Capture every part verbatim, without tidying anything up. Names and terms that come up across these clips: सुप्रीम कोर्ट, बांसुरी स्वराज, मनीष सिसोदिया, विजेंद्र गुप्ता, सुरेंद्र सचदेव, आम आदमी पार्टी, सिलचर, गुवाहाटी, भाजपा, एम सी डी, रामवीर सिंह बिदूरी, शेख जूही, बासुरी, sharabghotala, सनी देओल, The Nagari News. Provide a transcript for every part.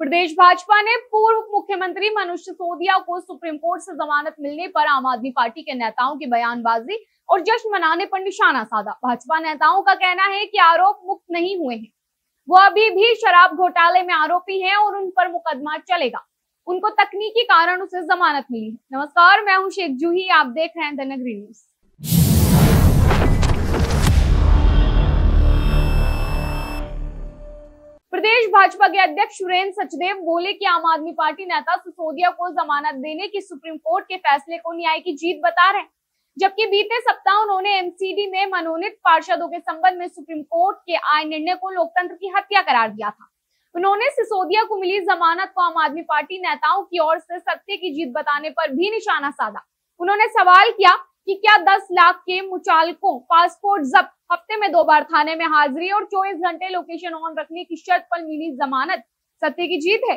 प्रदेश भाजपा ने पूर्व मुख्यमंत्री मनीष सिसोदिया को सुप्रीम कोर्ट से जमानत मिलने पर आम आदमी पार्टी के नेताओं की बयानबाजी और जश्न मनाने पर निशाना साधा। भाजपा नेताओं का कहना है कि आरोप मुक्त नहीं हुए हैं, वो अभी भी शराब घोटाले में आरोपी हैं और उन पर मुकदमा चलेगा। उनको तकनीकी कारण उसे जमानत मिली है। नमस्कार, मैं हूँ शेख जूही, आप देख रहे हैं द नगरी न्यूज। प्रदेश भाजपा के अध्यक्ष सुरेंद्र सचदेव बोले कि आम आदमी पार्टी नेता सिसोदिया को जमानत देने की सुप्रीम कोर्ट के फैसले को न्याय की जीत बता रहे हैं, जबकि बीते सप्ताह उन्होंने एम सी डी में मनोनीत पार्षदों के संबंध में सुप्रीम कोर्ट के आए निर्णय को लोकतंत्र की हत्या करार दिया था। उन्होंने सिसोदिया को मिली जमानत को आम आदमी पार्टी नेताओं की ओर से सत्य की जीत बताने पर भी निशाना साधा। उन्होंने सवाल किया कि क्या दस लाख के मुचालकों पासपोर्ट जब्त, हफ्ते में दो बार थाने में हाजिरी और चौबीस घंटे लोकेशन ऑन रखने की शर्त पर मिली जमानत सत्य की जीत है?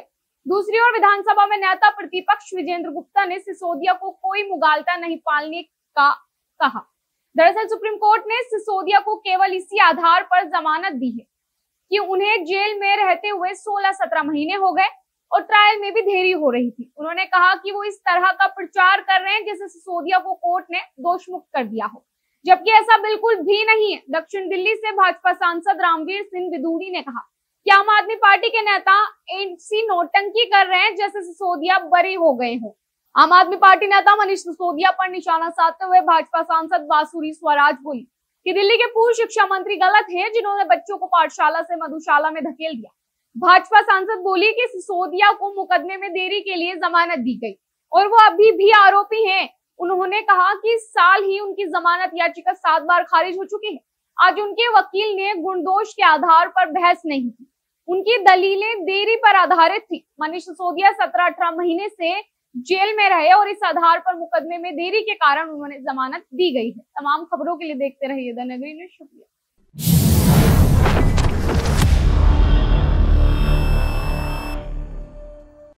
दूसरी ओर विधानसभा में नेता प्रतिपक्ष विजेंद्र गुप्ता ने सिसोदिया को कोई मुगालता नहीं पालने का कहा। दरअसल सुप्रीम कोर्ट ने सिसोदिया को केवल इसी आधार पर जमानत दी है कि उन्हें जेल में रहते हुए सोलह सत्रह महीने हो गए और ट्रायल में भी देरी हो रही थी। उन्होंने कहा कि वो इस तरह का प्रचार कर रहे हैं जैसे सिसोदिया को कोर्ट ने दोषमुक्त कर दिया हो, जबकि ऐसा बिल्कुल भी नहीं है। दक्षिण दिल्ली से भाजपा सांसद रामवीर सिंह बिदूरी ने कहा कि आम आदमी पार्टी के नेता ऐसी नौटंकी कर रहे हैं जैसे सिसोदिया बरी हो गए हो। आम आदमी पार्टी नेता मनीष सिसोदिया पर निशाना साधते हुए भाजपा सांसद बांसुरी स्वराज बोली कि दिल्ली के पूर्व शिक्षा मंत्री गलत हैं जिन्होंने बच्चों को पाठशाला से मधुशाला में धकेल दिया। भाजपा सांसद बोली कि सिसोदिया को मुकदमे में देरी के लिए जमानत दी गई और वो अभी भी आरोपी हैं। उन्होंने कहा कि इस साल ही उनकी जमानत याचिका सात बार खारिज हो चुकी है। आज उनके वकील ने गुणदोष के आधार पर बहस नहीं की, उनकी दलीलें देरी पर आधारित थी। मनीष सिसोदिया सत्रह अठारह महीने से जेल में रहे और इस आधार पर मुकदमे में देरी के कारण उन्होंने जमानत दी गई है। तमाम खबरों के लिए देखते रहिए द नगरी न्यूज। शुक्रिया।